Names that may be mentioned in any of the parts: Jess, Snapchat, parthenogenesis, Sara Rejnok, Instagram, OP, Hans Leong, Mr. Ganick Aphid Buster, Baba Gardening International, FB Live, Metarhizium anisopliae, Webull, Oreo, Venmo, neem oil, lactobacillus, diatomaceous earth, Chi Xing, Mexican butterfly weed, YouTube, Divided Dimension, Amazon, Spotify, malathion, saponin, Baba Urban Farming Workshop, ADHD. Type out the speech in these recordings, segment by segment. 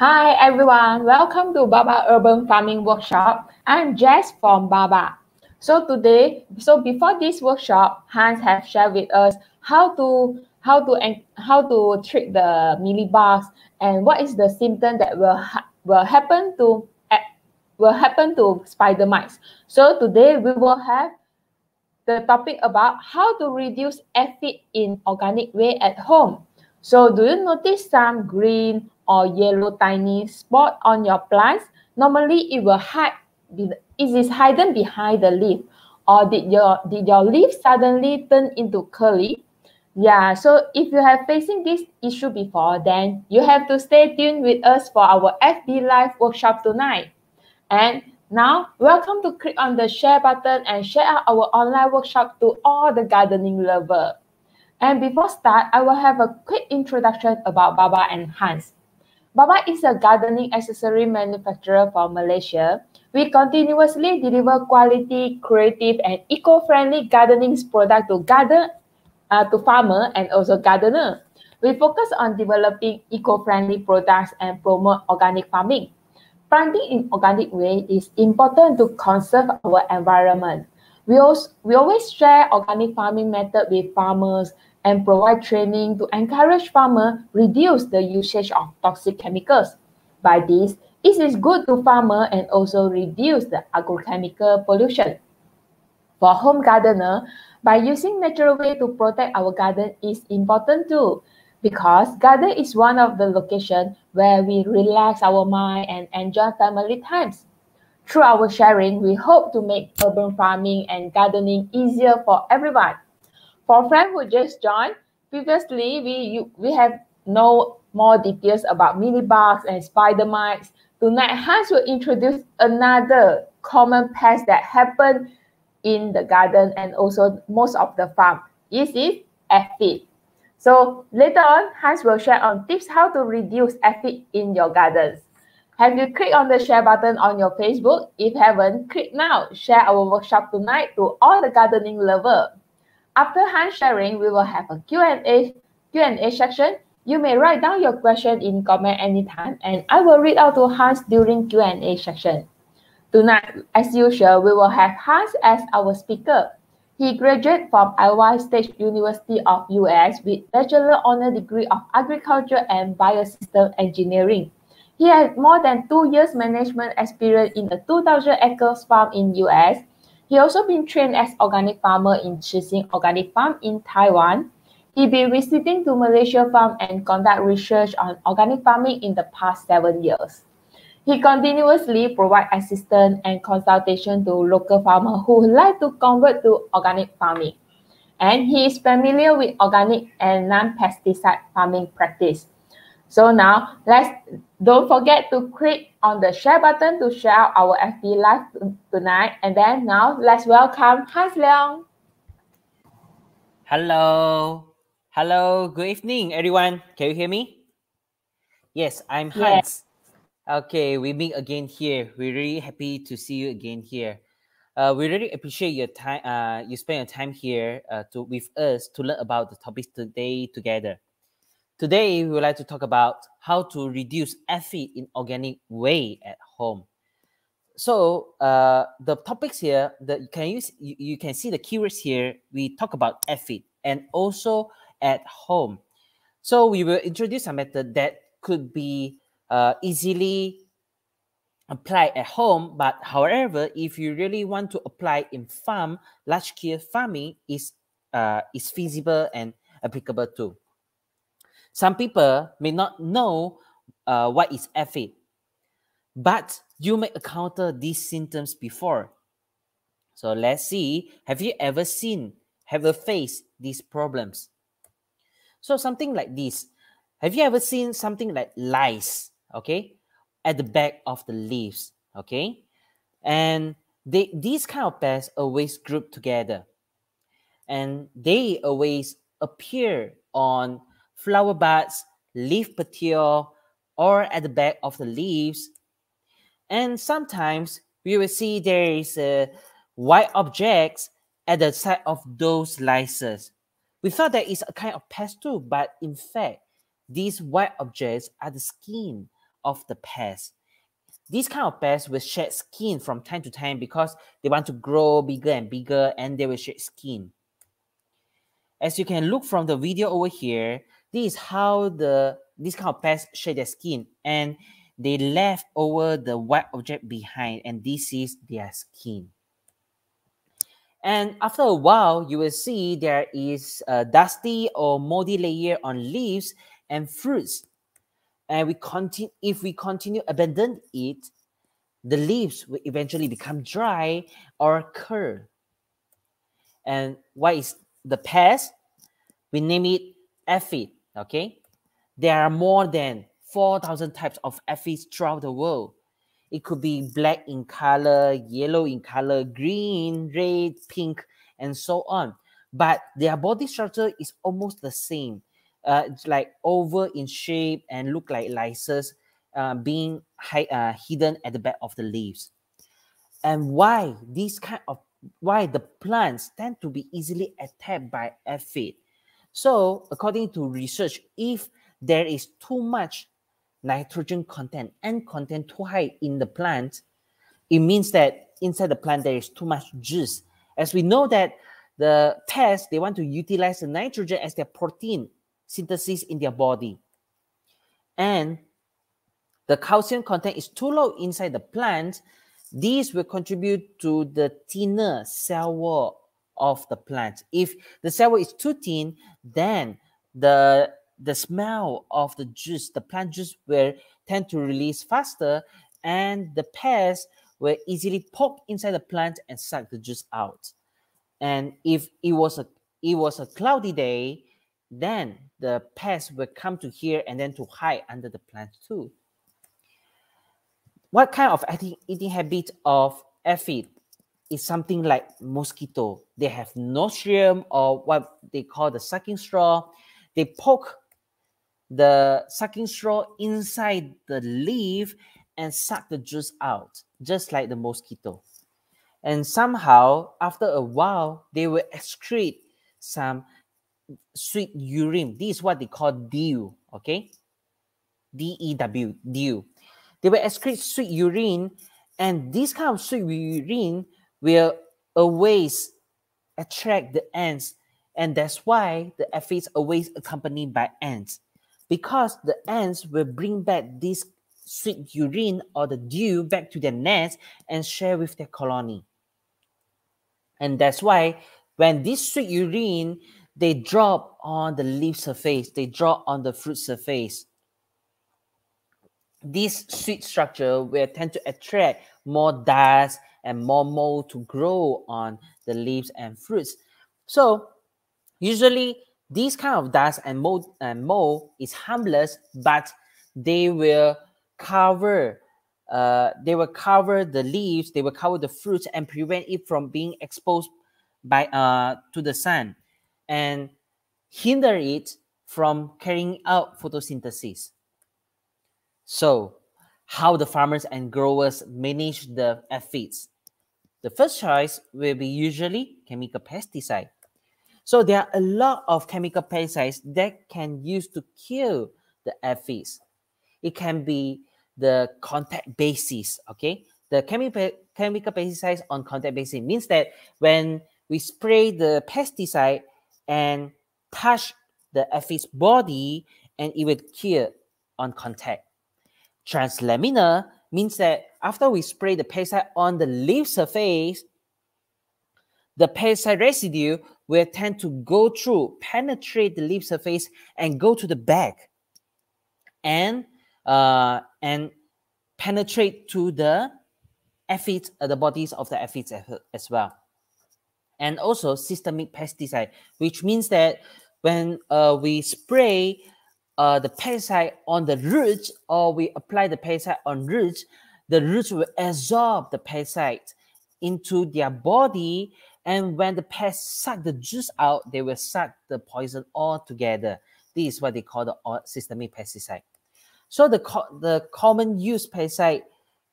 Hi everyone, welcome to Baba Urban Farming Workshop. I'm Jess from Baba. So before this workshop, Hans have shared with us how to treat the mealybugs and what is the symptom that will happen to spider mites. So today we will have the topic about how to reduce aphid in organic way at home. So do you notice some green or yellow tiny spot on your plants? Normally it is hidden behind the leaf. Or did your leaf suddenly turn into curly? Yeah, so if you have facing this issue before, then you have to stay tuned with us for our FB Live workshop tonight. And now, welcome to click on the share button and share out our online workshop to all the gardening lovers. And before start, I will have a quick introduction about Baba and Hans. Baba is a gardening accessory manufacturer from Malaysia. We continuously deliver quality, creative, and eco-friendly gardening products to farmer and also gardener. We focus on developing eco-friendly products and promote organic farming. Planting in organic way is important to conserve our environment. We always share organic farming method with farmers and provide training to encourage farmers reduce the usage of toxic chemicals. By this, it is good to farmers and also reduce the agrochemical pollution. For home gardener, by using natural way to protect our garden is important too, because garden is one of the locations where we relax our mind and enjoy family times. Through our sharing, we hope to make urban farming and gardening easier for everyone. For friends who just joined, previously we have no more details about mealybugs and spider mites. Tonight, Hans will introduce another common pest that happen in the garden and also most of the farm. This is aphid. So later on, Hans will share on tips how to reduce aphid in your gardens. Have you clicked on the share button on your Facebook? If haven't, click now. Share our workshop tonight to all the gardening lovers. After hand sharing, we will have a Q&A section. You may write down your question in comment anytime, and I will read out to Hans during Q&A section. Tonight, as usual, we will have Hans as our speaker. He graduated from Iowa State University of US with Bachelor Honor Degree of Agriculture and Biosystem Engineering. He had more than 2 years management experience in a 2,000 acres farm in US. He also been trained as organic farmer in Chi Xing Organic Farm in Taiwan. He been visiting to Malaysia farm and conduct research on organic farming in the past 7 years. He continuously provide assistance and consultation to local farmers who like to convert to organic farming. And he is familiar with organic and non-pesticide farming practice. So now, don't forget to click on the share button to share our FB Live tonight. And then now, let's welcome Hans Leong. Hello. Hello. Good evening, everyone. Can you hear me? Yes, I'm Hans. Yeah. Okay, we meet again here. We're really happy to see you again here. We really appreciate your time. You spend your time here with us to learn about the topics today together. Today, we would like to talk about how to reduce aphid in organic way at home. So the topics here that you can see the keywords here. We talk about aphid and also at home. So we will introduce a method that could be easily applied at home. But however, if you really want to apply in farm, large scale farming is feasible and applicable too. Some people may not know what is aphid, but you may encounter these symptoms before. So let's see, have you ever seen, ever faced these problems? So something like this. Have you ever seen something like lice, okay, at the back of the leaves, okay? And these kind of pests always group together. And they always appear on flower buds, leaf petiole, or at the back of the leaves. And sometimes we will see there is white objects at the side of those lices. We thought that it's a kind of pest too, but in fact, these white objects are the skin of the pests. These kind of pests will shed skin from time to time because they want to grow bigger and bigger, and they will shed skin. As you can look from the video over here, this is how these kind of pests shed their skin, and they left over the white object behind, and this is their skin. And after a while, you will see there is a dusty or moldy layer on leaves and fruits. And if we continue abandon it, the leaves will eventually become dry or curl. And what is the pest? We name it aphid, okay? There are more than 4,000 types of aphids throughout the world. It could be black in color, yellow in color, green, red, pink, and so on. But their body structure is almost the same. It's like oval in shape and look like lizards being hidden at the back of the leaves. And why the plants tend to be easily attacked by aphid? So according to research, if there is too much nitrogen content and content too high in the plant, it means that inside the plant there is too much juice. As we know that the pests, they want to utilize the nitrogen as their protein synthesis in their body. And the calcium content is too low inside the plant. These will contribute to the thinner cell wall of the plant. If the cell wall is too thin, then the smell of the juice, the plant juice, will tend to release faster, and the pests will easily poke inside the plant and suck the juice out. And if it was a cloudy day, then the pests will come to here and then to hide under the plant too. What kind of eating habit of aphid is something like mosquito. They have nostrium, or what they call the sucking straw. They poke the sucking straw inside the leaf and suck the juice out, just like the mosquito. And somehow, after a while, they will excrete some sweet urine. This is what they call dew, okay? D-E-W, dew. They will excrete sweet urine, and this kind of sweet urine will always attract the ants, and that's why the aphids always accompanied by ants, because the ants will bring back this sweet urine or the dew back to their nest and share with their colony. And that's why when this sweet urine, they drop on the leaf surface, they drop on the fruit surface, this sweet structure will tend to attract more dust and more mold to grow on the leaves and fruits. So usually, these kind of dust and mold is harmless, but they will cover the leaves, they will cover the fruits and prevent it from being exposed by to the sun, and hinder it from carrying out photosynthesis. So, how the farmers and growers manage the aphids? The first choice will be usually chemical pesticide. So there are a lot of chemical pesticides that can use to kill the aphids. It can be the contact basis, okay? The chemical pesticides on contact basis means that when we spray the pesticide and touch the aphid's body, and it will kill on contact. Translaminar means that after we spray the pesticide on the leaf surface, the pesticide residue will tend to go through, penetrate the leaf surface, and go to the back, and penetrate to the aphids, the bodies of the aphids as well. And also systemic pesticide, which means that when we spray the pesticide on the roots, or we apply the pesticide on roots, the roots will absorb the pesticide into their body, and when the pests suck the juice out, they will suck the poison all together. This is what they call the systemic pesticide. So the common use pesticide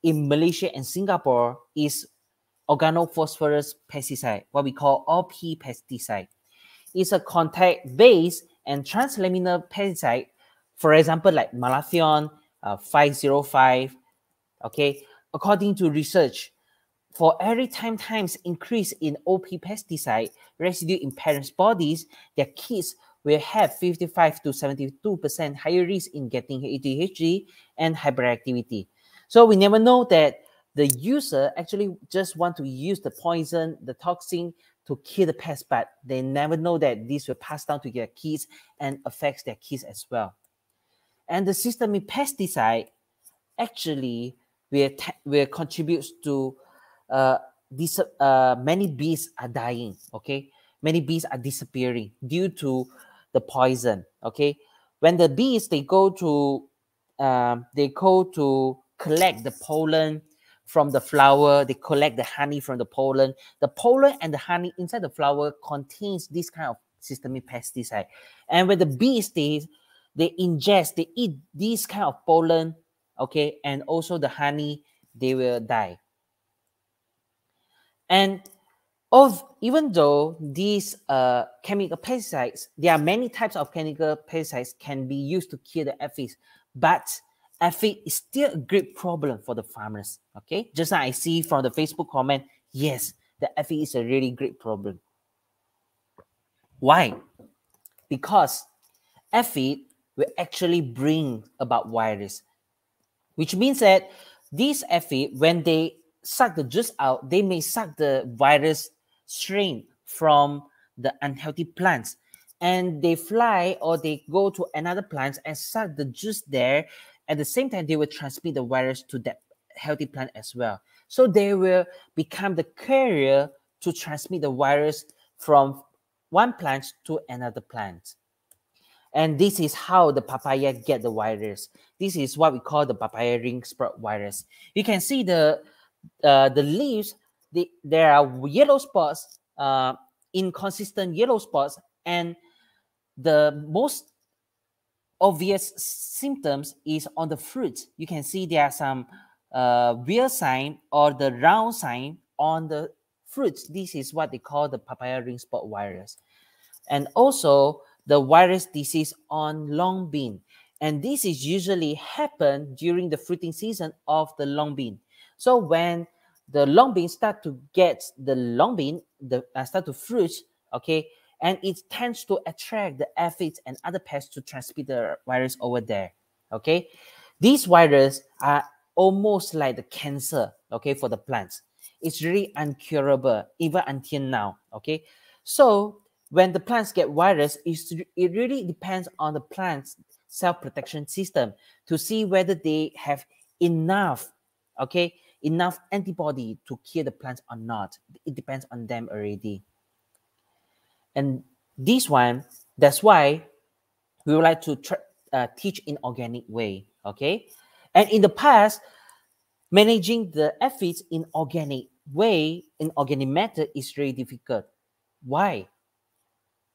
in Malaysia and Singapore is organophosphorus pesticide, what we call OP pesticide. It's a contact-based and translaminar pesticide, for example, like malathion, 505. Okay, according to research, for every 10 times increase in OP pesticide residue in parents' bodies, their kids will have 55 to 72% higher risk in getting ADHD and hyperactivity. So we never know that the user actually just want to use the poison, the toxin to kill the pest, but they never know that this will pass down to their kids and affects their kids as well. And the systemic pesticide actually will contribute to many bees are dying, okay? Many bees are disappearing due to the poison, okay? When the bees, they go to collect the pollen from the flower, they collect the honey from the pollen. The pollen and the honey inside the flower contains this kind of systemic pesticide. And when the bees, they eat this kind of pollen, okay, and also the honey, they will die. And even though these chemical pesticides, there are many types of chemical pesticides can be used to kill the aphids, but aphid is still a great problem for the farmers, okay? Just like I see from the Facebook comment, yes, the aphid is a really great problem. Why? Because aphid will actually bring about virus, which means that these aphid, when they suck the juice out, they may suck the virus strain from the unhealthy plants, and they fly or they go to another plant and suck the juice there. At the same time, they will transmit the virus to that healthy plant as well. So they will become the carrier to transmit the virus from one plant to another plant. And this is how the papaya get the virus. This is what we call the papaya ring sprout virus. You can see the leaves, there are yellow spots, inconsistent yellow spots, and the most obvious symptoms is on the fruit. You can see there are some weird sign or the round sign on the fruit. This is what they call the papaya ring spot virus. And also the virus disease on long bean. And this is usually happen during the fruiting season of the long bean. So when the long bean start to get the long bean, start to fruit, okay, and it tends to attract the aphids and other pests to transmit the virus over there, okay? These viruses are almost like the cancer, okay, for the plants. It's really incurable, even until now, okay? So when the plants get virus, it really depends on the plant's self-protection system to see whether they have enough, okay, enough antibody to kill the plants or not. It depends on them already. And this one, that's why we would like to teach in organic way, okay? And in the past, managing the aphids in organic way, in organic method is really difficult. Why?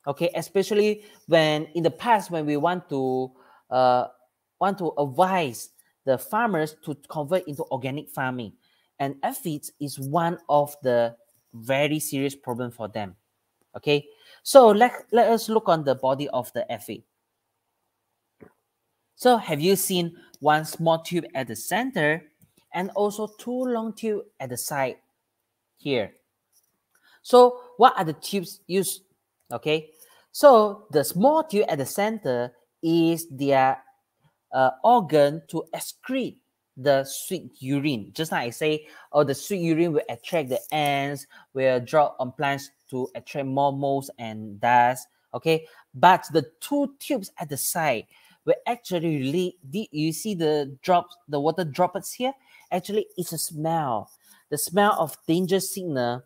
Okay, especially when in the past, when we want to advise the farmers to convert into organic farming, and aphids is one of the very serious problem for them, okay? So let us look on the body of the aphid. So have you seen one small tube at the center and also two long tubes at the side here? So what are the tubes used? Okay, so the small tube at the center is their organ to excrete the sweet urine. Just like I say, oh, the sweet urine will attract the ants, will drop on plants to attract more molds and dust, okay? But the two tubes at the side will actually lead, you see the drops, the water droplets here? Actually, it's a smell. The smell of danger signal,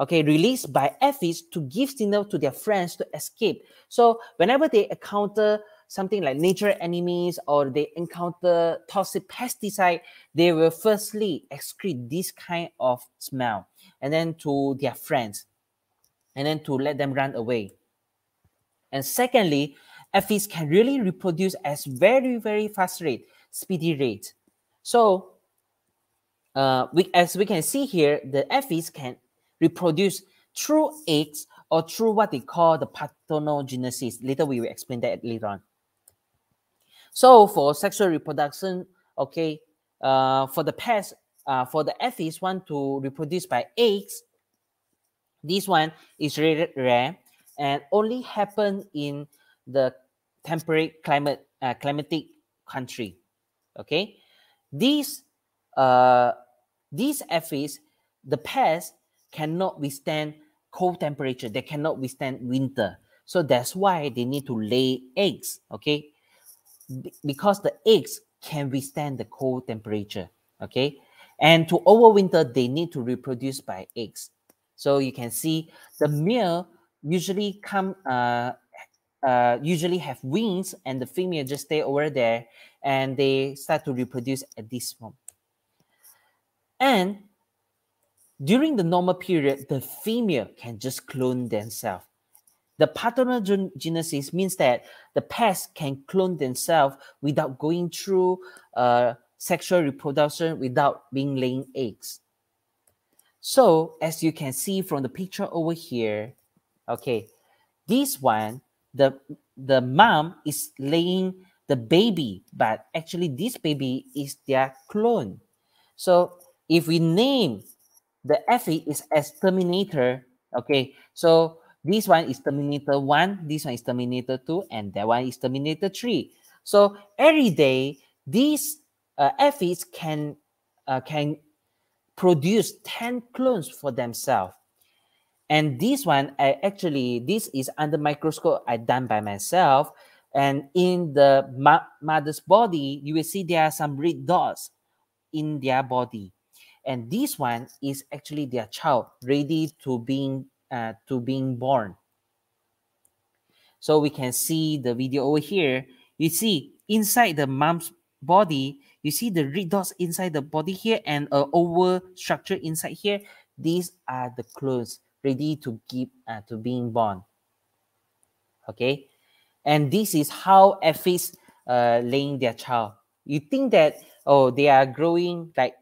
okay, released by aphids to give signal to their friends to escape. So whenever they encounter something like natural enemies or they encounter toxic pesticide, they will firstly excrete this kind of smell and then to their friends and then to let them run away. And secondly, aphids can really reproduce at very, very fast rate, speedy rate. So as we can see here, the aphids can reproduce through eggs or through what they call the parthenogenesis. Later, we will explain that later on. So for sexual reproduction okay, for the past, for the aphids want to reproduce by eggs, this one is really rare and only happen in the temperate climate, climatic country, okay? These aphids, the pest cannot withstand cold temperature. They cannot withstand winter. So that's why they need to lay eggs, okay? Because the eggs can withstand the cold temperature, okay? And to overwinter, they need to reproduce by eggs. So you can see the male usually come, usually have wings, and the female just stay over there, and they start to reproduce at this point. And during the normal period, the female can just clone themselves. The parthenogenesis means that the pest can clone themselves without going through sexual reproduction, without being laying eggs. So as you can see from the picture over here, okay, this one, the mom is laying the baby, but actually this baby is their clone. So if we name the aphid is as Terminator, okay, so this one is Terminator 1, this one is Terminator 2, and that one is Terminator 3. So every day, these aphids can produce 10 clones for themselves. And this one, this is under microscope I done by myself. And in the mother's body, you will see there are some red dots in their body. And this one is actually their child, ready to being born. So we can see the video over here. You see inside the mom's body, you see the red dots inside the body here and an oval structure inside here. These are the clones ready to give to being born. Okay, and this is how aphids laying their child. You think that, oh, they are growing like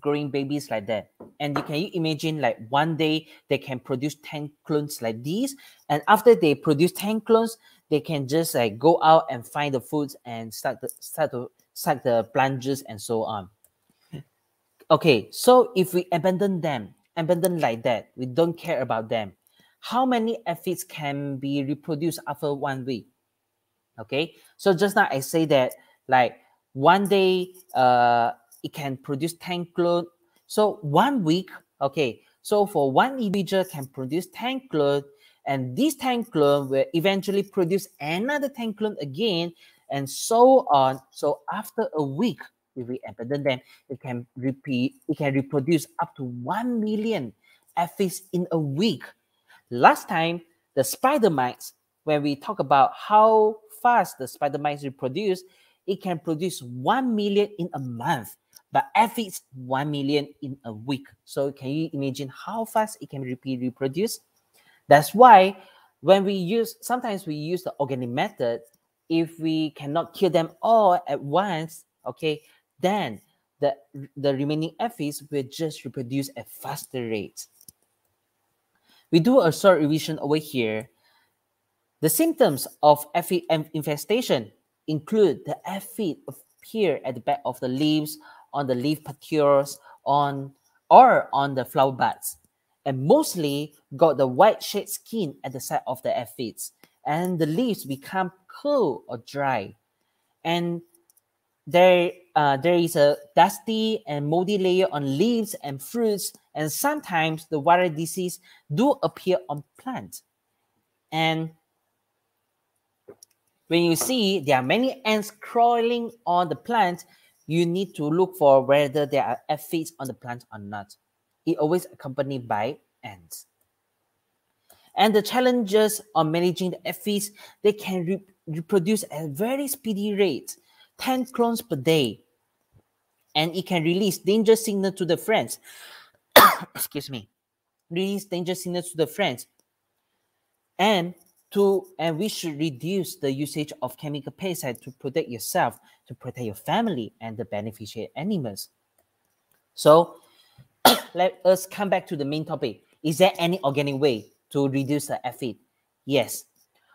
growing babies like that, and you can imagine like one day they can produce 10 clones like this, and after they produce 10 clones, they can just like go out and find the foods and start the plunges and so on. Okay, so if we abandon like that, we don't care about them, how many aphids can be reproduced after 1 week? Okay, so just now I say that like one day it can produce 10 clones. So 1 week, okay, so for one individual can produce 10 clones, and these 10 clones will eventually produce another 10 clones again, and so on. So after a week, if we abandon them, it can reproduce up to 1 million aphids in a week. Last time, the spider mites, when we talk about how fast the spider mites reproduce, it can produce 1 million in a month. But aphids, 1 million in a week. So can you imagine how fast it can be reproduced? That's why when we use, sometimes we use the organic method, if we cannot kill them all at once, okay, then the remaining aphids will just reproduce at faster rates. We do a short revision over here. The symptoms of aphid infestation include the aphid appear at the back of the leaves, on the leaf petioles, or on the flower buds, and mostly got the white shade skin at the side of the aphids, and the leaves become cool or dry, and there is a dusty and moldy layer on leaves and fruits, and sometimes the viral disease do appear on plants. And when you see there are many ants crawling on the plant, you need to look for whether there are aphids on the plant or not. It always accompanied by ants. And the challenges on managing the aphids, they can reproduce at a very speedy rate, 10 clones per day. And it can release danger signal to the friends. Excuse me. Release danger signal to the friends. And we should reduce the usage of chemical pesticides to protect yourself, to protect your family and the beneficiary animals. So let us come back to the main topic. Is there any organic way to reduce the aphid? Yes.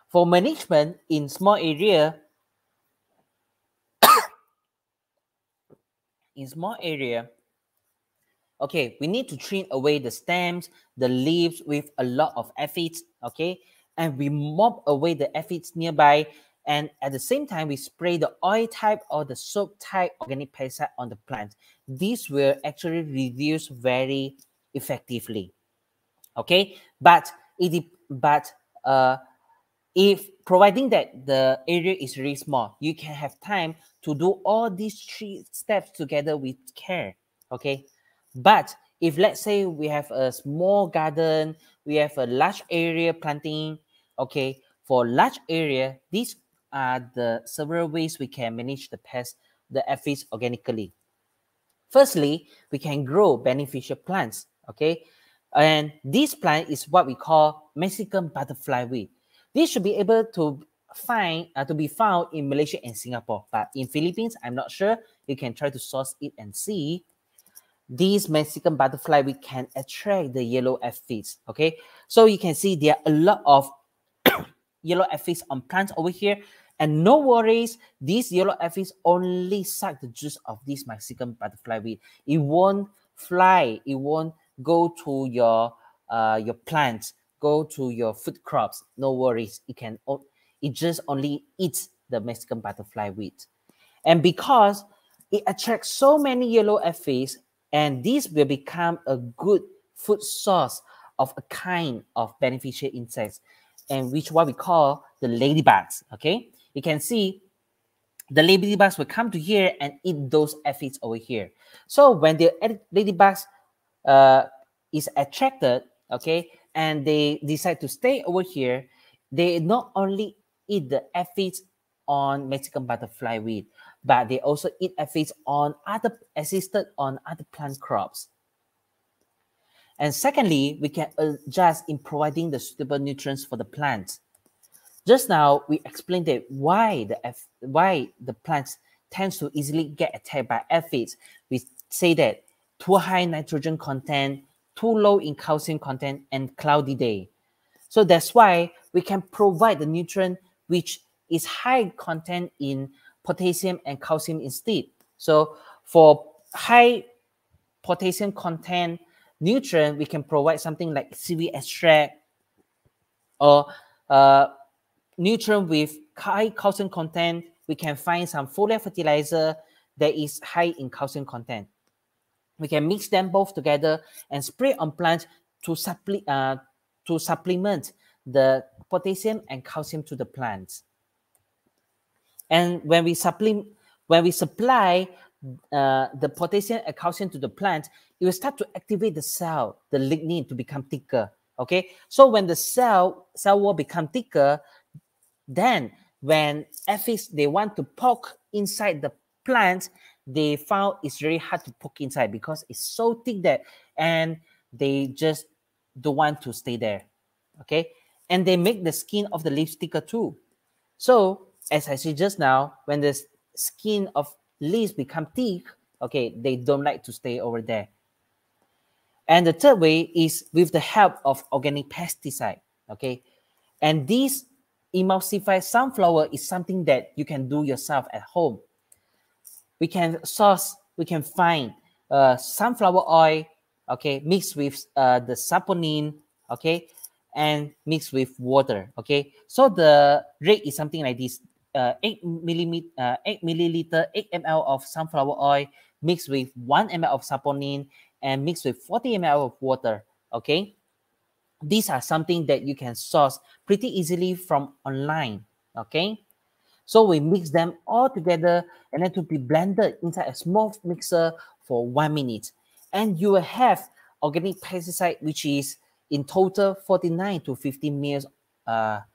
For management in small area, in small area. Okay, we need to trim away the stems, the leaves with a lot of aphids, okay? And we mop away the aphids nearby. And at the same time, we spray the oil type or the soap type organic pesticide on the plant. This will actually reduce very effectively, okay? But if providing that the area is really small, you can have time to do all these three steps together with care, okay? But if let's say we have a small garden, we have a large area planting, okay, for large area, these are the several ways we can manage the pests, the aphids organically. Firstly, we can grow beneficial plants, okay? And this plant is what we call Mexican butterfly weed. This should be able to be found in Malaysia and Singapore, but in Philippines, I'm not sure. You can try to source it and see. These Mexican butterfly weed can attract the yellow aphids, okay? So you can see there are a lot of yellow aphids on plants over here. And no worries, these yellow aphids only suck the juice of this Mexican butterfly weed. It won't fly. It won't go to your plants, go to your food crops. No worries. It just only eats the Mexican butterfly weed. And because it attracts so many yellow aphids, and this will become a good food source of a kind of beneficial insects, and which what we call the ladybugs, okay? You can see the ladybugs will come to here and eat those aphids over here. So when the ladybugs is attracted, okay, and they decide to stay over here, they not only eat the aphids on Mexican butterfly weed, but they also eat aphids on other plant crops. And secondly, we can adjust in providing the suitable nutrients for the plants. Just now, we explained that why the plants tend to easily get attacked by aphids. We say that too high nitrogen content, too low in calcium content, and cloudy day. So that's why we can provide the nutrient which is high content in potassium and calcium instead. So for high potassium content nutrient, we can provide something like seaweed extract or nutrient with high calcium content. We can find some foliar fertilizer that is high in calcium content. We can mix them both together and spray on plants to supplement the potassium and calcium to the plants. And when we supply the potassium and calcium to the plant, it will start to activate the cell, the lignin, to become thicker, okay? So when the cell wall become thicker, then when aphids, they want to poke inside the plant, they found it's really hard to poke inside because it's so thick that, and they just don't want to stay there, okay? And they make the skin of the leaves thicker too. So as I said just now, when the skin of leaves become thick, okay, they don't like to stay over there. And the third way is with the help of organic pesticide, okay? And this emulsified sunflower is something that you can do yourself at home. We can find sunflower oil, okay, mixed with the saponin, okay, and mixed with water, okay? So the rate is something like this. 8 ml of sunflower oil mixed with 1 ml of saponin and mixed with 40 ml of water, okay? These are something that you can source pretty easily from online, okay? So we mix them all together and then to be blended inside a small mixer for 1 minute. And you will have organic pesticide, which is in total 49 to 50 ml.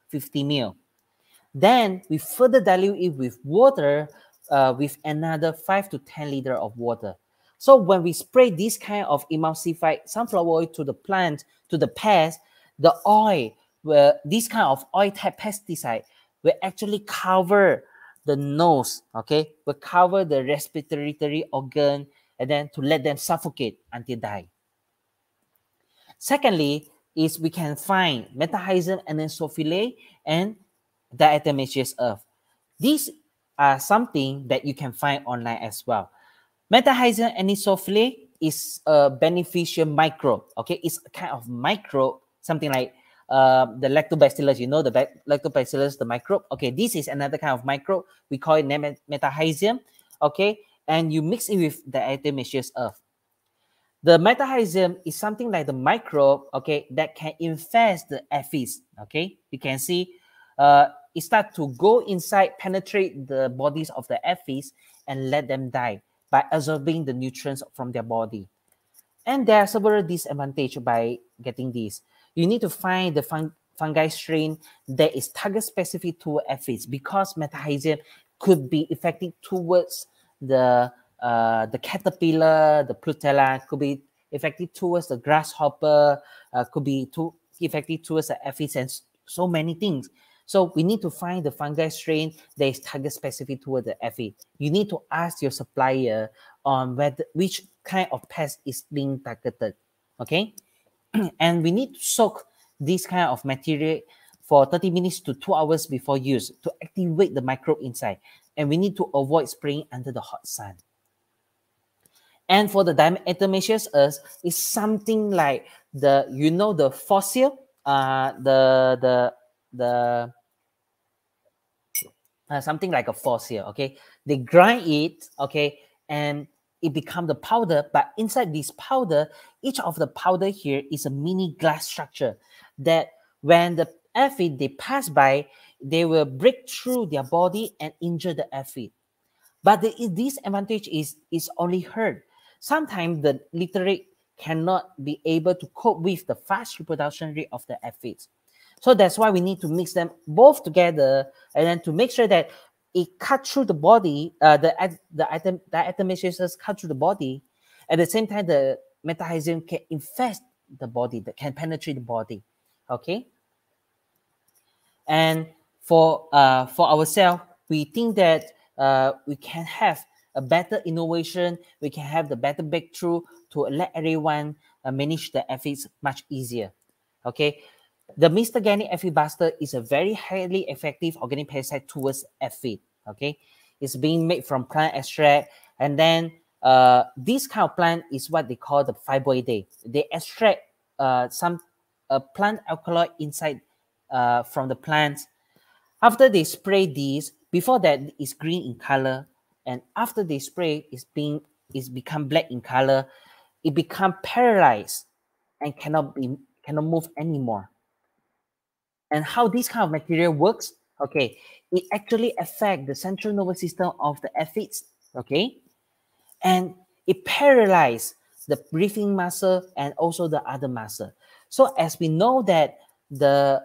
50 ml. Then we further dilute it with water, with another 5 to 10 liters of water. So when we spray this kind of emulsified sunflower oil to the plant, to the pest, the oil, this kind of oil-type pesticide will actually cover the nose, okay? Will cover the respiratory organ and then to let them suffocate until die. Secondly, is we can find Metarhizium anisopliae and diatomaceous earth. These are something that you can find online as well. Metarhizium anisopliae is a beneficial microbe. Okay, it's a kind of microbe, something like the lactobacillus. You know the lactobacillus, the microbe. Okay, this is another kind of microbe. We call it metarhizium. Okay, and you mix it with the diatomaceous earth. The metarhizium is something like the microbe, okay, that can infest the aphids. Okay, you can see it starts to go inside, penetrate the bodies of the aphids and let them die by absorbing the nutrients from their body. And there are several disadvantages by getting this. You need to find the fungi strain that is target specific to aphids, because metarhizium could be effective towards the caterpillar, the flutella, could be effective towards the grasshopper, could be too effective towards the aphids, and so many things. So we need to find the fungi strain that is target specific towards the aphid. You need to ask your supplier on whether which kind of pest is being targeted, okay? And we need to soak this kind of material for 30 minutes to 2 hours before use to activate the microbe inside. And we need to avoid spraying under the hot sun. And for the diatomaceous earth, it's something like the, you know, the fossil, something like a fossil, okay? They grind it, okay, and it becomes the powder, but inside this powder, each of the powder here is a mini glass structure that when the aphid, they pass by, they will break through their body and injure the aphid. But the disadvantage is only hurt. Sometimes the literate cannot be able to cope with the fast reproduction rate of the aphids. So that's why we need to mix them both together, and then to make sure that it cuts through the body, the diatomaceous cut through the body. At the same time, the metarhizium can infest the body, that can penetrate the body, okay? And for ourselves, we think that we can have a better innovation, we can have the better breakthrough to let everyone manage the aphids much easier, okay? The Mr. Ganick Aphid Buster is a very highly effective organic pesticide towards aphid, okay? It's being made from plant extract, and then this kind of plant is what they call the fibroidae. They extract some plant alkaloid inside from the plants. After they spray these, before that it's green in color, and after they spray, it's become black in color. It become paralyzed and cannot move anymore. And how this kind of material works, okay, it actually affects the central nervous system of the aphids, okay, and it paralyzes the breathing muscle and also the other muscle. So as we know that the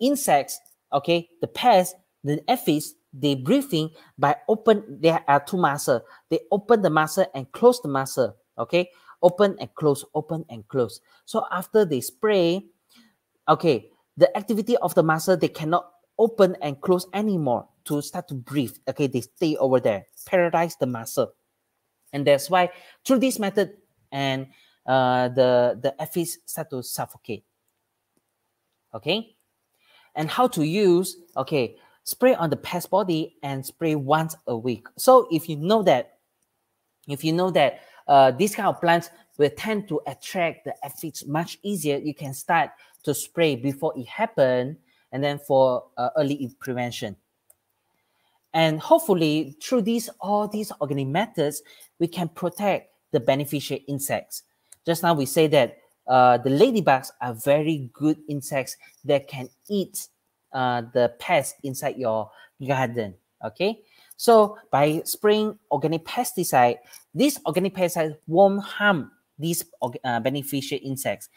insects, okay, the pests, the aphids, they breathing by open. There are two muscles. They open the muscle and close the muscle, okay, open and close, open and close. So after they spray, okay, the activity of the muscle, they cannot open and close anymore to start to breathe. Okay, they stay over there, paralyze the muscle. And that's why through this method, and the aphids start to suffocate. Okay, and how to use, okay, spray on the pest body and spray once a week. So if you know that these kind of plants will tend to attract the aphids much easier, you can start to spray before it happens, and then for early prevention. And hopefully through all these organic methods, we can protect the beneficial insects. Just now we say that the ladybugs are very good insects that can eat the pests inside your garden, okay? So by spraying organic pesticide, these organic pesticides won't harm these beneficial insects.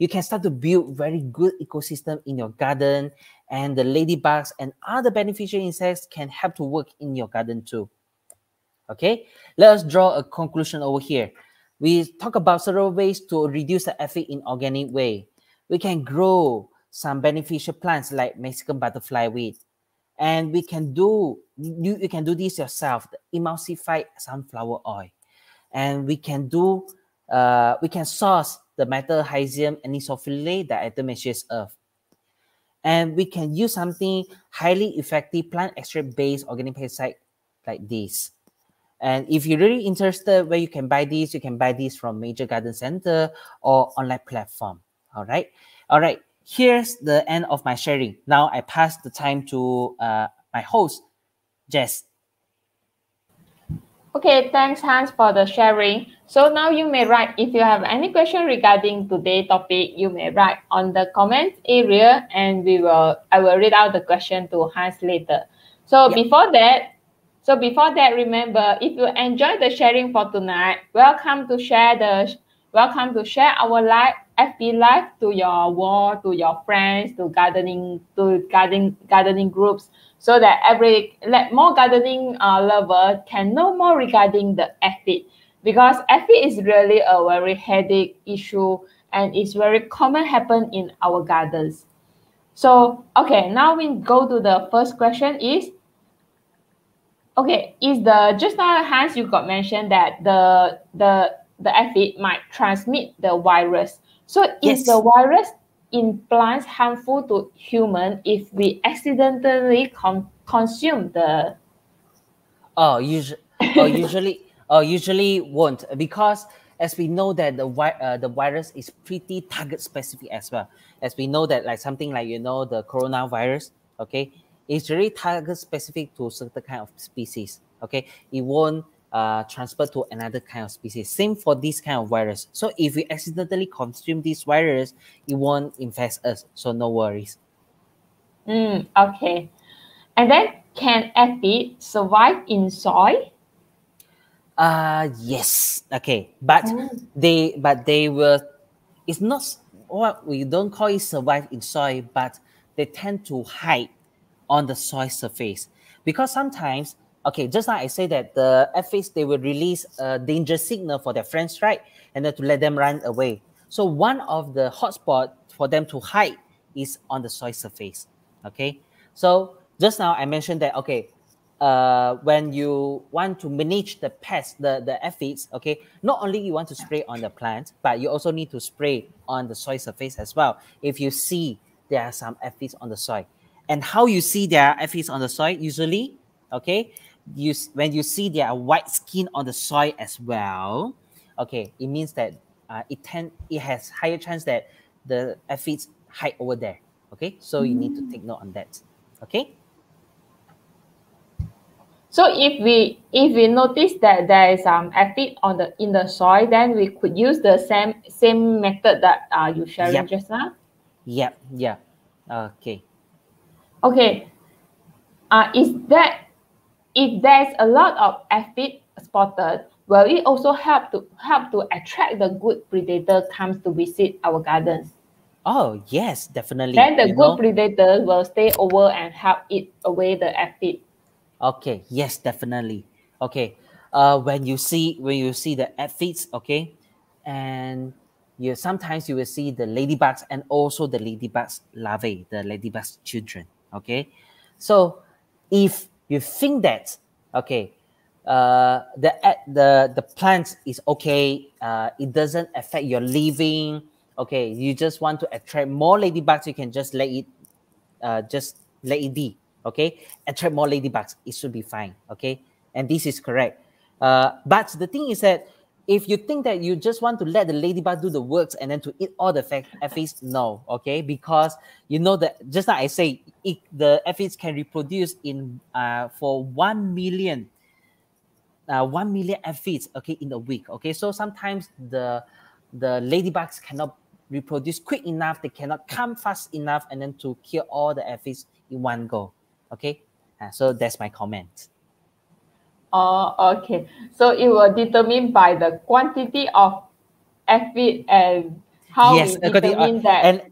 You can start to build very good ecosystem in your garden, and the ladybugs and other beneficial insects can help to work in your garden too. Okay, let us draw a conclusion over here. We talk about several ways to reduce the aphid in organic way. We can grow some beneficial plants like Mexican butterfly weed, and we can do you can do this yourself, the emulsified sunflower oil, and we can source the Metarhizium anisopliae, the diatomaceous earth. And we can use something highly effective plant extract-based organic pesticide like this. And if you're really interested where you can buy these from major garden center or online platform. All right. All right. Here's the end of my sharing. Now I pass the time to my host, Jess. Okay, thanks Hans for the sharing. So now you may write, if you have any question regarding today's topic, you may write on the comment area and I will read out the question to Hans later. So yep. before that, remember, if you enjoyed the sharing for tonight, welcome to share our live FB live to your wall, to your friends, to gardening groups, so that more gardening lovers can know more regarding the aphid, because aphid is really a very headache issue and it's very common happen in our gardens. So okay, now we go to the first question is, okay, is the just now Hans you got mentioned that the aphid might transmit the virus. So yes. Is the virus in plants harmful to humans if we accidentally consume the? Usually won't, because as we know that the virus is pretty target specific as well. As we know that like something like, you know, the coronavirus, okay, it's really target specific to certain kind of species, okay? It won't transfer to another kind of species. Same for this kind of virus. So if we accidentally consume this virus, it won't infect us. So no worries. Okay. And then can aphid survive in soil? Yes. Okay. But they will. It's not what we don't call it survive in soil, but they tend to hide on the soil surface, because sometimes. Okay, just like I say that the aphids, they will release a danger signal for their friends, right? And then to let them run away. So one of the hotspots for them to hide is on the soil surface, okay? So just now I mentioned that, okay, when you want to manage the pests, the aphids, okay, not only you want to spray on the plant, but you also need to spray on the soil surface as well. If you see there are some aphids on the soil. And how you see there are aphids on the soil usually, okay? When you see there are white skin on the soil as well, okay, it means that it has higher chance that the aphids hide over there, okay? So you need to take note on that, okay? So if we notice that there is aphid in the soil, then we could use the same method that you shared just now. Yep. Yeah. Okay. Okay. If there's a lot of aphid spotted, will it also help to attract the good predator comes to visit our gardens? Oh, yes, definitely. Then the good predator will stay over and help eat away the aphid. Okay, yes, definitely. Okay, when you see the aphids, okay, and sometimes you will see the ladybugs and also the ladybugs larvae, the ladybugs children. Okay, so if you think that, okay, the plant is okay, it doesn't affect your living, okay, you just want to attract more ladybugs, you can just let it be, okay? Attract more ladybugs, it should be fine, okay? And this is correct. But the thing is that if you think that you just want to let the ladybug do the works and then to eat all the aphids, no, okay? Because you know that, just like I say, the aphids can reproduce in for 1 million aphids, okay, in a week, okay? So sometimes the ladybugs cannot reproduce quick enough, they cannot come fast enough and then to kill all the aphids in one go, okay? So that's my comment. Oh, okay. So it will determine by the quantity of aphid and how we determine that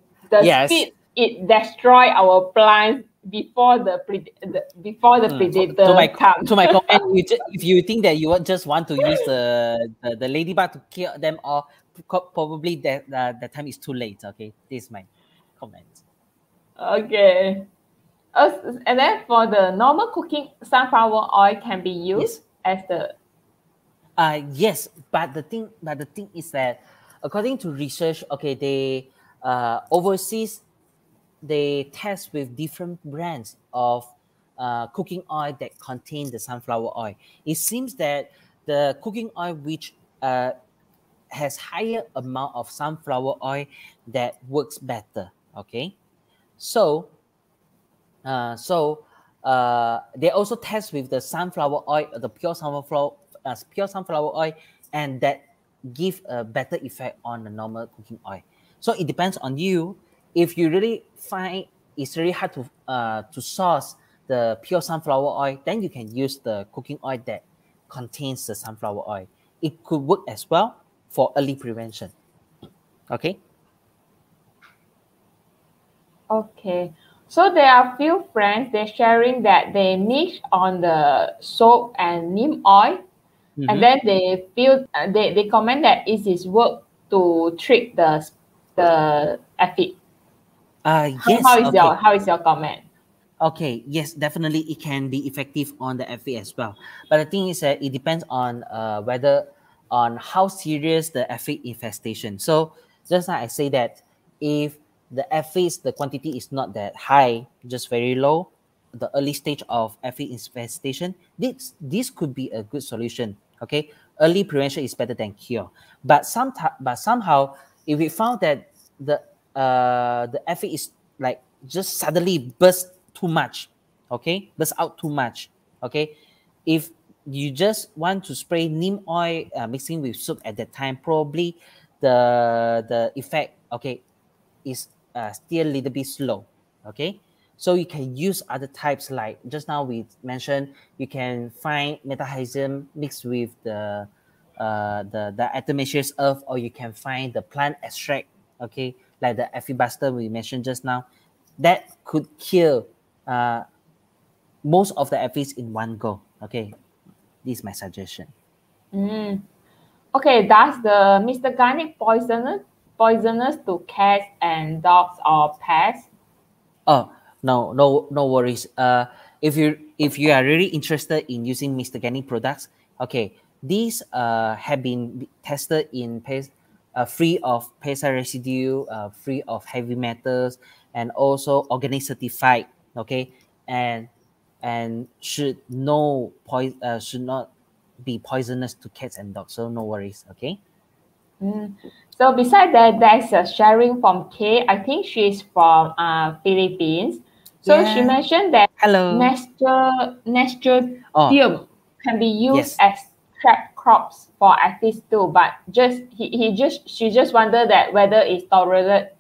speed it destroy our plants before the predator comes. To my comment, if you think that you just want to use the ladybug to kill them all, probably the time is too late. Okay, this is my comment. Okay. And then for the normal cooking, sunflower oil can be used as the. Yes, but the thing is that, according to research, okay, they overseas, they test with different brands of cooking oil that contain the sunflower oil. It seems that the cooking oil which has higher amount of sunflower oil that works better. Okay, so they also test with the sunflower oil, the pure sunflower oil, and that give a better effect on the normal cooking oil. So it depends on you. If you really find it's really hard to source the pure sunflower oil, then you can use the cooking oil that contains the sunflower oil. It could work as well for early prevention. Okay. Okay. So there are a few friends, they're sharing that they mix on the soap and neem oil. Mm-hmm. And then they feel they comment that it is work to treat the aphid. Yes. How is your comment? Okay, yes, definitely it can be effective on the aphid as well. But the thing is that it depends on how serious the aphid infestation. So just like I say that if the aphids, the quantity is not that high, just very low, the early stage of aphid infestation, this could be a good solution. Okay, early prevention is better than cure. But somehow, if we found that the aphid is like just suddenly burst too much, okay, burst out too much, okay, if you just want to spray neem oil mixing with soap at that time, probably the effect, okay, is still a little bit slow. Okay, so you can use other types, like just now we mentioned, you can find Metarhizium mixed with the diatomaceous earth, or you can find the plant extract, okay, like the Aphid Buster we mentioned just now, that could kill most of the aphids in one go. Okay, this is my suggestion. Okay, does the Mr. Ganick poisonous to cats and dogs or pets? Oh, no worries. If you are really interested in using Mr. Ganick products, okay, these have been tested in pest, free of pest residue, free of heavy metals, and also organic certified, okay, and should not be poisonous to cats and dogs, so no worries, okay. So besides that, there's a sharing from Kay. I think she's from Philippines. So yeah, she mentioned that nasturtium can be used, yes, as trap crops for aphids too. But just she just wondered that whether it's tolerate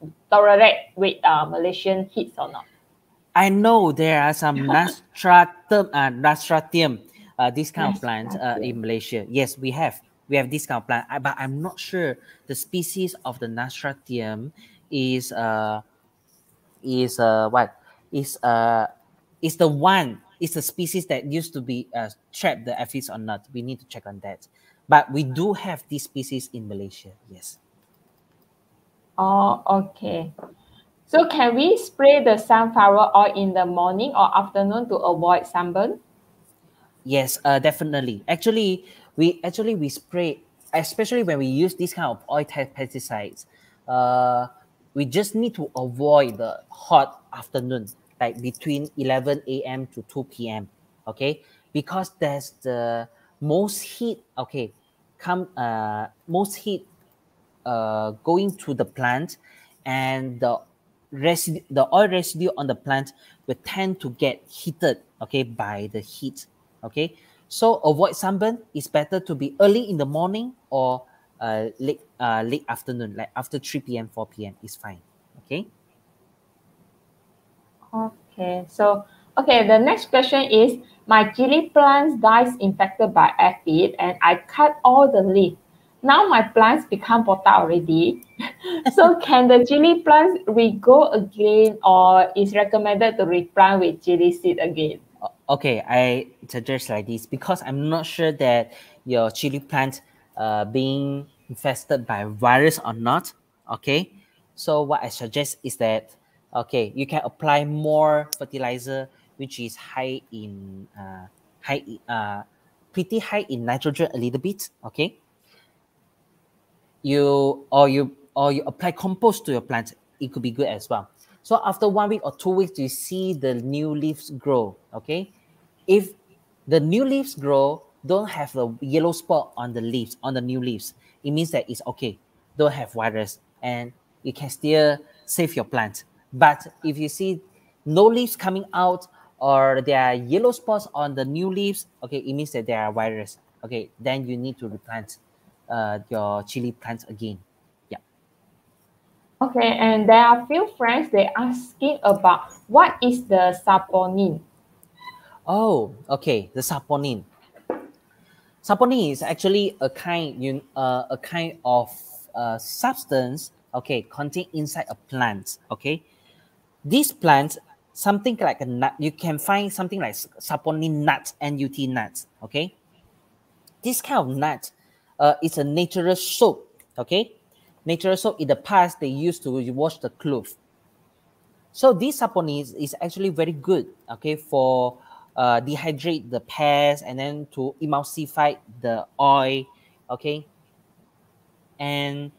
with Malaysian heats or not. I know there are some nasturtium, this kind of plants in Malaysia. Yes, we have. We have this kind of plant, but I'm not sure the species of the nasturtium is the one, is the species that used to be trapped the aphids or not. We need to check on that. But we do have this species in Malaysia. Yes. Oh, okay. So can we spray the sunflower oil in the morning or afternoon to avoid sunburn? Yes, definitely. Actually, we spray, especially when we use this kind of oil-type pesticides, we just need to avoid the hot afternoon, like between 11 a.m. to 2 p.m., okay? Because there's the most heat, okay, going to the plant, and the oil residue on the plant will tend to get heated, okay, by the heat, okay? So avoid sunburn. It's better to be early in the morning or late afternoon, like after 3 p.m., 4 p.m. is fine. Okay. Okay. So okay, the next question is: my chili plants dies infected by aphid, and I cut all the leaf. Now my plants become potted already. So can the chili plants regrow again, or is recommended to replant with chili seed again? Okay, I suggest like this because I'm not sure that your chili plant being infested by virus or not. Okay, so what I suggest is that, okay, you can apply more fertilizer, which is pretty high in nitrogen a little bit. Okay, you apply compost to your plant. It could be good as well. So after 1 week or 2 weeks, you see the new leaves grow, okay? If the new leaves grow, don't have the yellow spot on the leaves, on the new leaves, it means that it's okay. Don't have virus and you can still save your plant. But if you see no leaves coming out or there are yellow spots on the new leaves, okay, it means that there are virus. Okay, then you need to replant your chili plants again. Yeah. Okay, and there are a few friends, they asking about what is the saponin? Oh, okay, the saponin. Saponin is actually a kind, a kind of substance, okay, contained inside a plant, okay. This plant, something like a nut, you can find something like saponin nut, N-U-T nut, okay. This kind of nut is a natural soap, okay. Natural soap, in the past, they used to wash the clothes. So this saponin is actually very good, okay, for dehydrate the pests and then to emulsify the oil, okay. And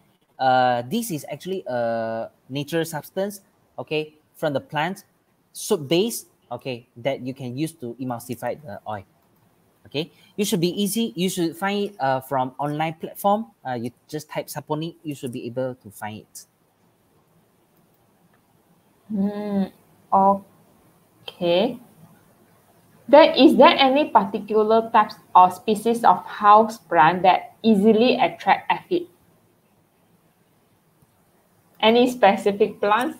this is actually a natural substance, okay, from the plant, soap base, okay, that you can use to emulsify the oil. Okay, you should be easy. You should find it from online platform. You just type saponin, you should be able to find it. Okay. Then is there any particular types or species of house plant that easily attract aphid? Any specific plants,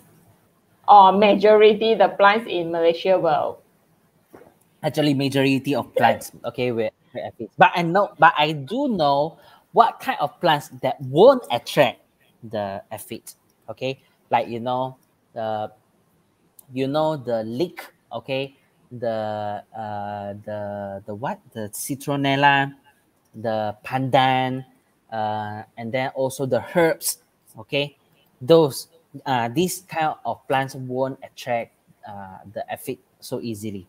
or majority the plants in Malaysia will? Actually, majority of plants, okay, we're aphids. But I know, but I do know what kind of plants that won't attract the aphid. Okay, like you know the leek, okay, the citronella, the pandan, and then also the herbs. Okay, those these kind of plants won't attract the aphid so easily.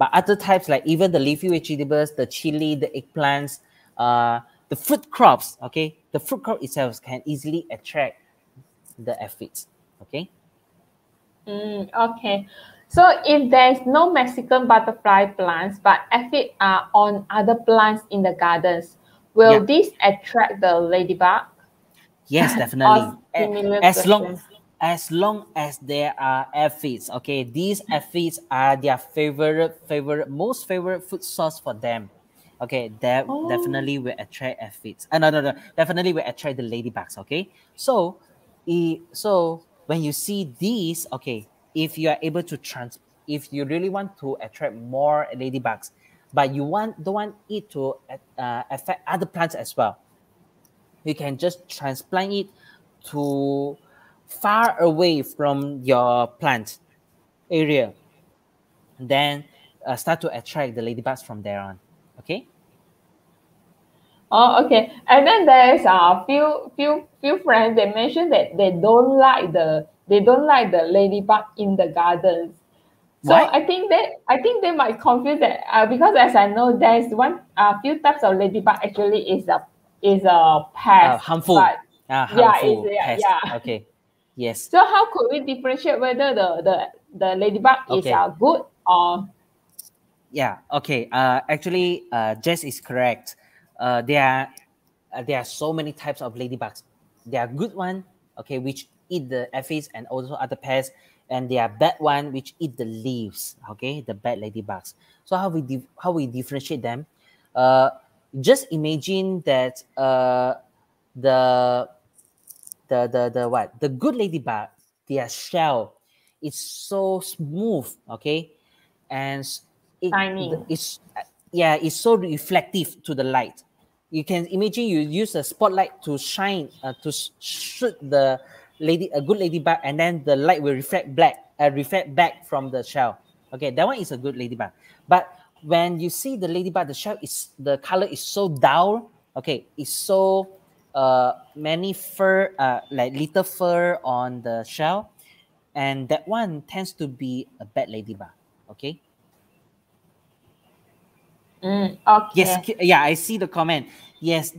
But other types, like even the leafy vegetables, the chili, the eggplants, the fruit crops, okay? The fruit crop itself can easily attract the aphids, okay? Okay. So if there's no Mexican butterfly plants, but aphids are on other plants in the gardens, will this attract the ladybug? Yes, definitely. As long as there are aphids, okay, these aphids are their most favorite food source for them, okay. That definitely will attract aphids. No, definitely will attract the ladybugs, okay. So when you see these, okay, if you are able to if you really want to attract more ladybugs, but you don't want it to affect other plants as well, you can just transplant it to far away from your plant area, then start to attract the ladybugs from there on, okay? Oh, okay. And then there's a few friends, they mentioned that they don't like the ladybug in the gardens. So what? I think they might confuse that because as I know, there's a few types of ladybug actually is a pest. Harmful. But, harmful pest. Yeah. Okay. Yes. So how could we differentiate whether the ladybug is good or? Yeah. Okay. Actually, Jess is correct. There are so many types of ladybugs. There are good one, okay, which eat the aphids and also other pests, and there are bad one which eat the leaves. Okay, the bad ladybugs. So how we differentiate them? Just imagine that the good ladybug, their shell is so smooth, okay, and it's so reflective to the light. You can imagine you use a spotlight to shine to shoot a good ladybug, and then the light will reflect back from the shell. Okay, that one is a good ladybug. But when you see the ladybug, the shell is, the color is so dull. Okay, it's so many fur, like little fur on the shell, and that one tends to be a bad ladybug. Okay. Okay. Yes. Yeah, I see the comment. Yes,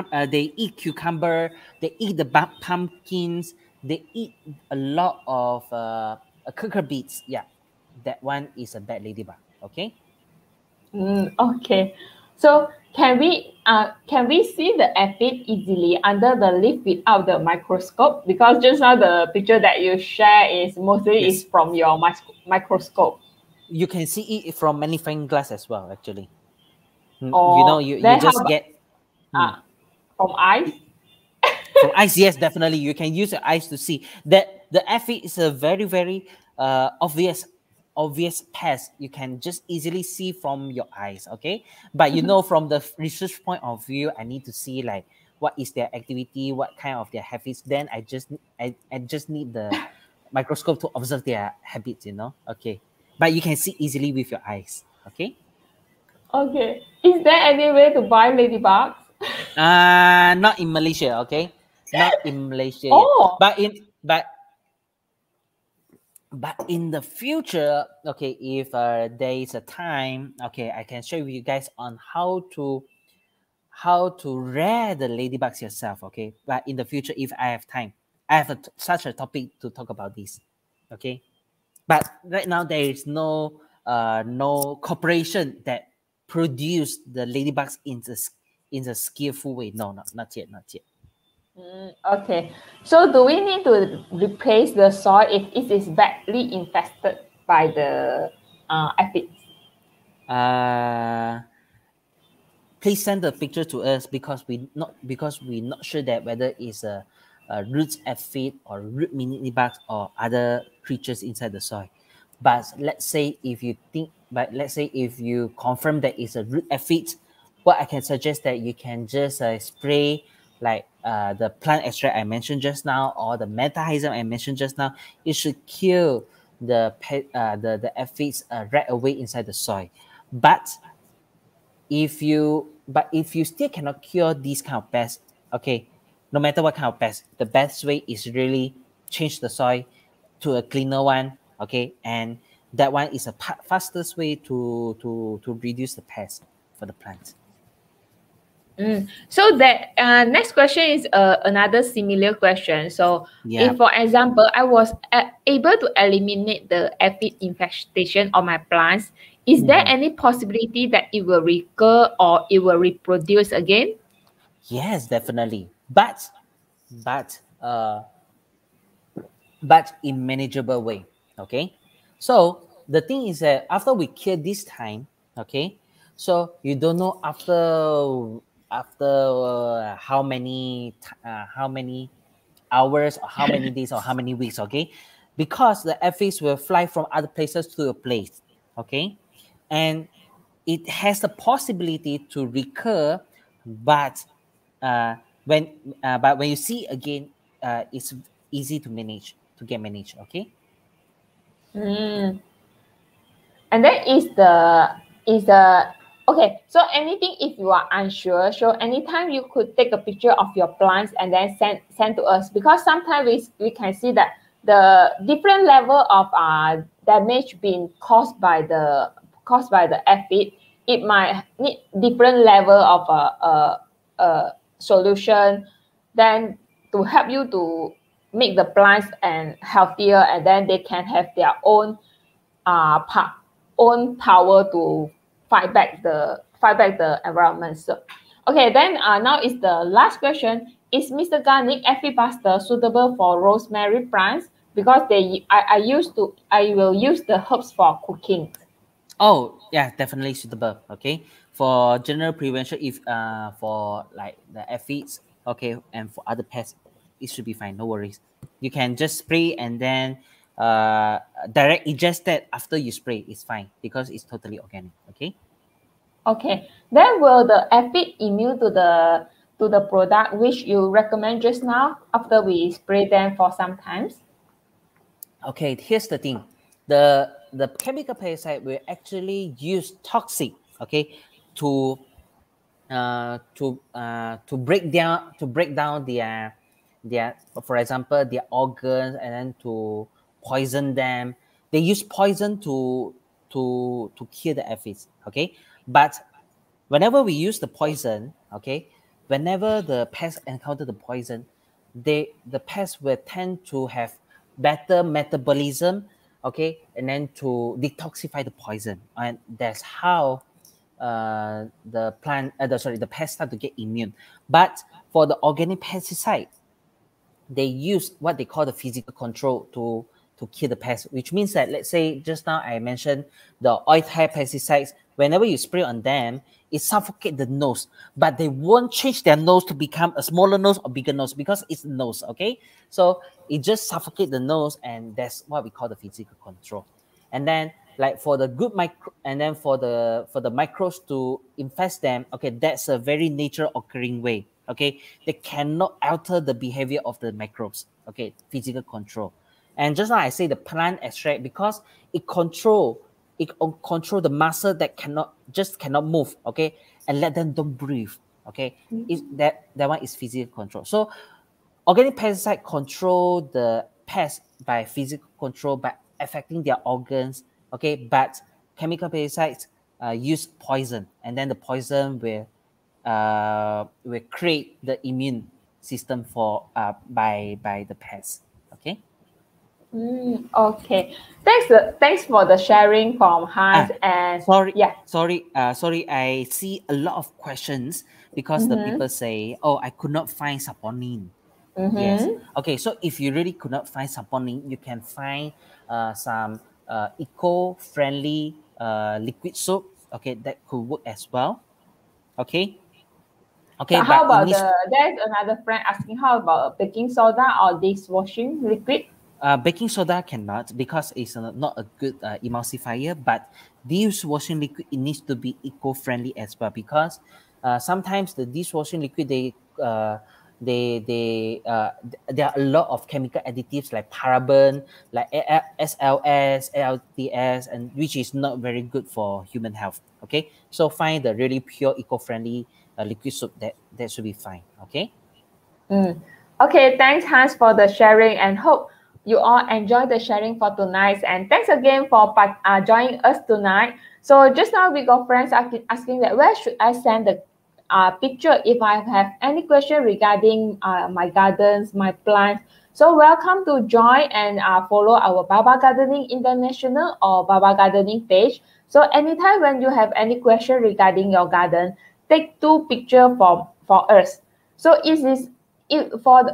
they eat cucumber. They eat the pumpkins. They eat a lot of cucumber beets. Yeah, that one is a bad ladybug. Okay. Okay. So can we see the aphid easily under the leaf without the microscope? Because just now the picture that you share is mostly is from your microscope. You can see it from magnifying glass as well, actually. Or you know, you just get from eyes. From eyes, yes, definitely. You can use your eyes to see that the aphid is a very, very obvious pest. You can just easily see from your eyes, okay? But you know, from the research point of view, I need to see like what is their activity, what kind of their habits. Then I just need the microscope to observe their habits, you know? Okay. But you can see easily with your eyes, okay? Okay. Is there any way to buy ladybugs? Not in Malaysia, okay? Not in Malaysia. Oh. But in the future, okay, if there is a time, okay, I can share with you guys on how to rear the ladybugs yourself, okay? But in the future, if I have time, I have such a topic to talk about this, okay? But right now, there is no corporation that produce the ladybugs in a skillful way. No, not yet. Okay, so do we need to replace the soil if it is badly infested by the aphids? Please send the picture to us because we're not sure that whether it's a root aphid or root minibugs or other creatures inside the soil. But let's say if you confirm that it's a root aphid, what I can suggest that you can just spray like the plant extract I mentioned just now, or the metarhizium I mentioned just now. It should kill the aphids right away inside the soil. But if you still cannot cure these kind of pests, okay, no matter what kind of pest, the best way is really change the soil to a cleaner one, okay, and that one is a fastest way to reduce the pest for the plant. So that next question is another similar question. So if, for example, I was able to eliminate the aphid infestation on my plants, is there any possibility that it will recur or it will reproduce again? Yes, definitely. But in manageable way. Okay. So the thing is that after we cure this time, okay, so you don't know after how many hours or how many days or how many weeks, okay? Because the aphids will fly from other places to a place, okay? And it has the possibility to recur, but when you see again, it's easy to get managed, okay? And that is the okay, so anything if you are unsure, so anytime you could take a picture of your plants and then send to us, because sometimes we can see that the different level of damage being caused by the aphid, it might need different level of solution, then to help you to make the plants and healthier, and then they can have their own power to fight back the environment. So, okay, then now is the last question. Is Mr. Ganick Aphid Buster suitable for rosemary plants? Because I will use the herbs for cooking. Oh yeah, definitely suitable. Okay, for general prevention, if for like the aphids, okay, and for other pests, it should be fine. No worries. You can just spray and then direct ingest that after you spray. It's fine because it's totally organic. Okay. Okay. Then will the aphid immune to the product which you recommend just now after we spray them for some times? Okay. Here's the thing. The chemical pesticide will actually use toxic. Okay. To break down their, for example, their organs, and then to poison them. They use poison to kill the aphids, okay? But whenever we use the poison, okay, whenever the pests encounter the poison, the pests will tend to have better metabolism, okay, and then to detoxify the poison. And that's how the plant, the pest start to get immune. But for the organic pesticide, they use what they call the physical control to kill the pest, which means that, let's say just now I mentioned the oil hair pesticides, whenever you spray on them, it suffocates the nose, but they won't change their nose to become a smaller nose or bigger nose because it's nose, okay? So it just suffocates the nose, and that's what we call the physical control. And then like for the good micro, and then for the microbes to infest them, okay, that's a very natural occurring way, okay? They cannot alter the behavior of the microbes, okay? Physical control. And just now I say the plant extract because it control the muscle that just cannot move, okay, and let them don't breathe, okay. That one is physical control. So organic pesticide control the pest by physical control by affecting their organs, okay. But chemical pesticides use poison, and then the poison will create the immune system for by the pest, okay. Okay, thanks for the sharing from Hans. And sorry, I see a lot of questions because the people say, oh, I could not find saponin. Yes, okay, so if you really could not find saponin, you can find some eco-friendly liquid soap, okay, that could work as well, okay. Okay, so how about there's another friend asking, how about baking soda or dishwashing liquid? Baking soda cannot because it's not a good emulsifier, but dishwashing liquid, it needs to be eco-friendly as well, because sometimes the dishwashing liquid, there are a lot of chemical additives like paraben, like SLS, LLTS, and which is not very good for human health, okay? So find the really pure eco-friendly liquid soap, that should be fine, okay? Okay, thanks Hans for the sharing, and hope you all enjoy the sharing for tonight, and thanks again for joining us tonight. So just now we got friends asking that where should I send the picture if I have any question regarding my gardens, my plants. So welcome to join and follow our Baba Gardening International or Baba Gardening page. So anytime when you have any question regarding your garden, take two pictures for us. So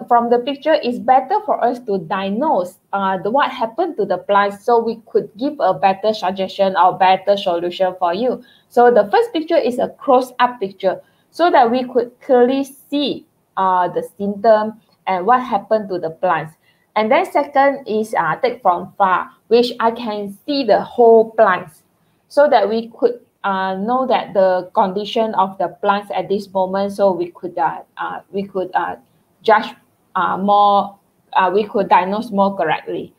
from the picture, it's better for us to diagnose what happened to the plants, so we could give a better suggestion or better solution for you. So the first picture is a close-up picture, so that we could clearly see the symptom and what happened to the plants. And then second is take from far, which I can see the whole plants, so that we could know that the condition of the plants at this moment, so we could diagnose more correctly.